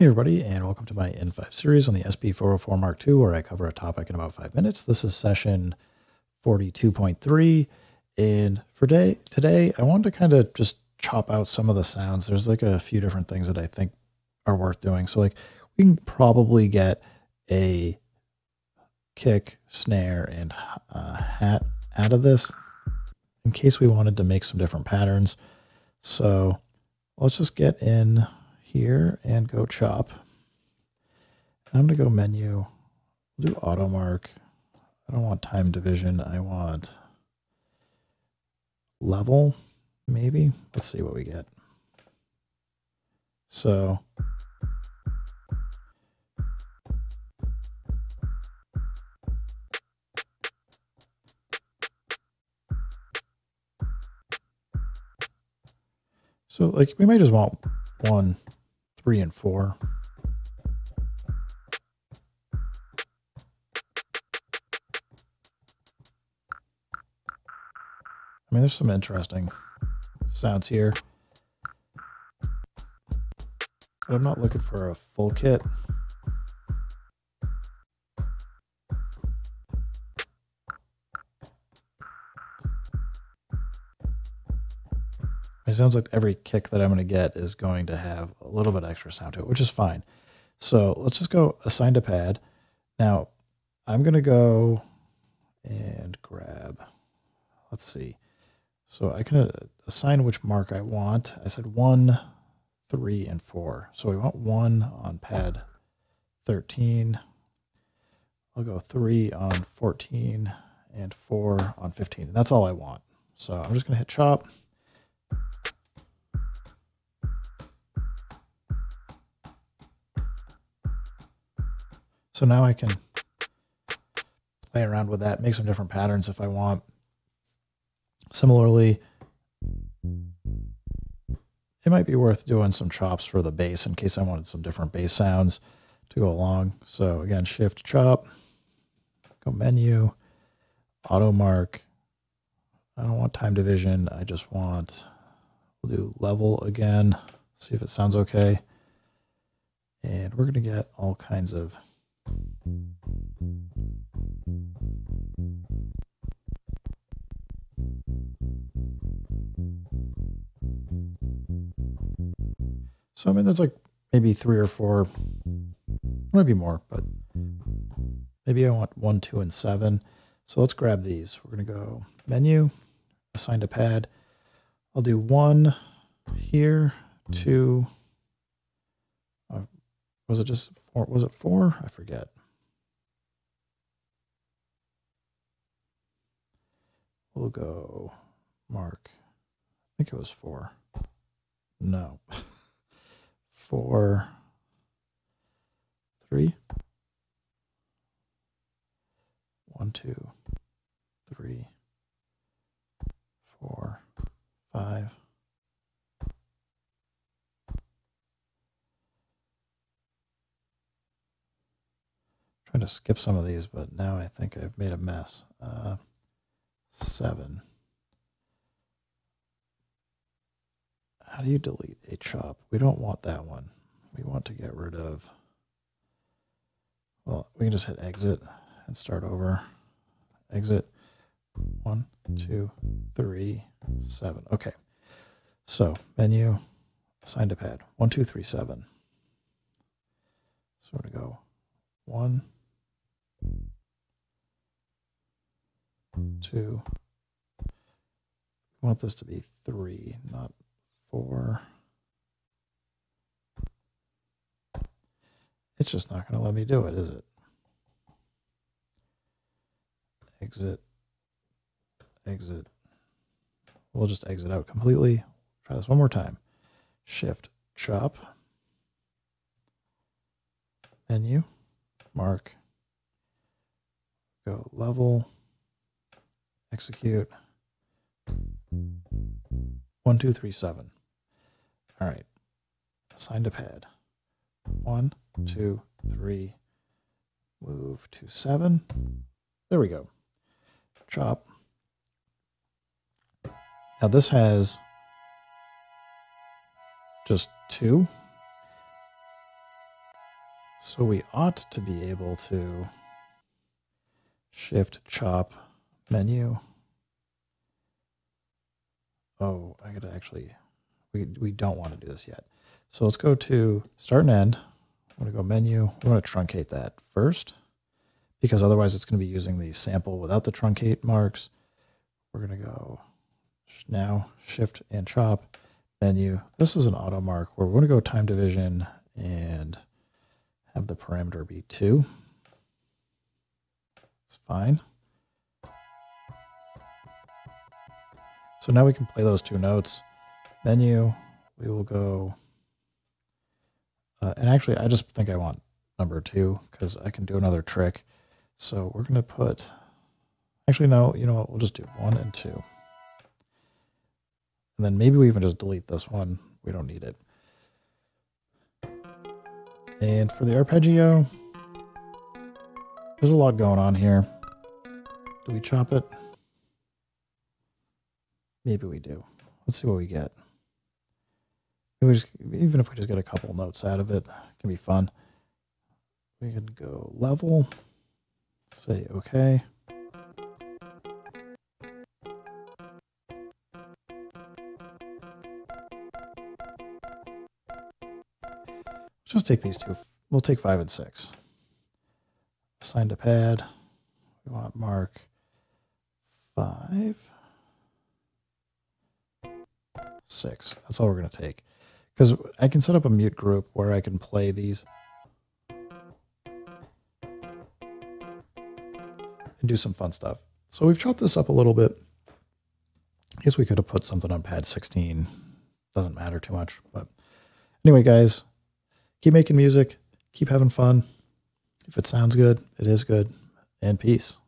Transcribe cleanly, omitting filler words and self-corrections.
Hey everybody, and welcome to my N5 series on the SP404 Mark II, where I cover a topic in about 5 minutes. This is session 42.3, and for today I wanted to kind of just chop out some of the sounds. There's like a few different things that I think are worth doing. So like we can probably get a kick, snare, and hat out of this in case we wanted to make some different patterns. So let's just get in here and go chop. I'm going to go menu, we'll do auto mark. I don't want time division. I want level, maybe. Let's see what we get. So like we might just want 1, 3, and 4. I mean, there's some interesting sounds here, but I'm not looking for a full kit. It sounds like every kick that I'm going to get is going to have a little bit extra sound to it, which is fine. So let's just go assign to pad. Now I'm going to go and grab, let's see. So I can assign which mark I want. I said 1, 3, and 4. So we want 1 on pad 13. I'll go 3 on 14 and 4 on 15. And that's all I want. So I'm just going to hit chop. So now I can play around with that, make some different patterns if I want. Similarly, it might be worth doing some chops for the bass in case I wanted some different bass sounds to go along. So again, shift chop, go menu, auto mark. I don't want time division. I just want, we'll do level again, see if it sounds okay. And we're going to get all kinds of, so I mean, that's like maybe 3 or 4, maybe more, but maybe I want 1, 2, and 7. So let's grab these. We're going to go menu, assign to pad. I'll do 1 here, 2. Was it just 4? Was it 4? I forget. We'll go mark. I think it was 4. No. 4, 3. 1, 2, 3, 4, 5. I'm trying to skip some of these, but now I think I've made a mess. 7. How do you delete a chop? We don't want that one. We want to get rid of, well, we can just hit exit and start over. Exit. 1, 2, 3, 7. Okay. So menu, assign to pad. 1, 2, 3, 7. So we're gonna go 1, 2. We want this to be 3, not 4. It's just not gonna let me do it, is it? Exit, exit. We'll just exit out completely. Try this one more time. Shift, chop, menu, mark, go level, execute, 1, 2, 3, 7. All right, assign to pad. 1, 2, 3, move to 7. There we go. Chop. Now this has just 2. So we ought to be able to shift chop menu. Oh, I gotta actually, we don't want to do this yet. So let's go to start and end. I'm gonna go menu. We want to truncate that first, because otherwise it's going to be using the sample without the truncate marks. We're going to go now shift and chop menu. This is an auto mark where we're going to go time division and have the parameter be 2. It's fine. So now we can play those two notes. Menu, we will go, and actually I just think I want number 2 because I can do another trick. So we're going to put, actually, no, you know what? We'll just do 1 and 2. And then maybe we even just delete this one. We don't need it. And for the arpeggio, there's a lot going on here. Do we chop it? Maybe we do. Let's see what we get. Maybe we just, even if we just get a couple notes out of it, it can be fun. We can go level, say okay. Just take these two. We'll take 5 and 6. Assign to pad. We want mark 5, 6. That's all we're going to take. Because I can set up a mute group where I can play these and do some fun stuff. So we've chopped this up a little bit. I guess we could have put something on pad 16. Doesn't matter too much. But anyway, guys, keep making music, keep having fun. If it sounds good, it is good, and peace.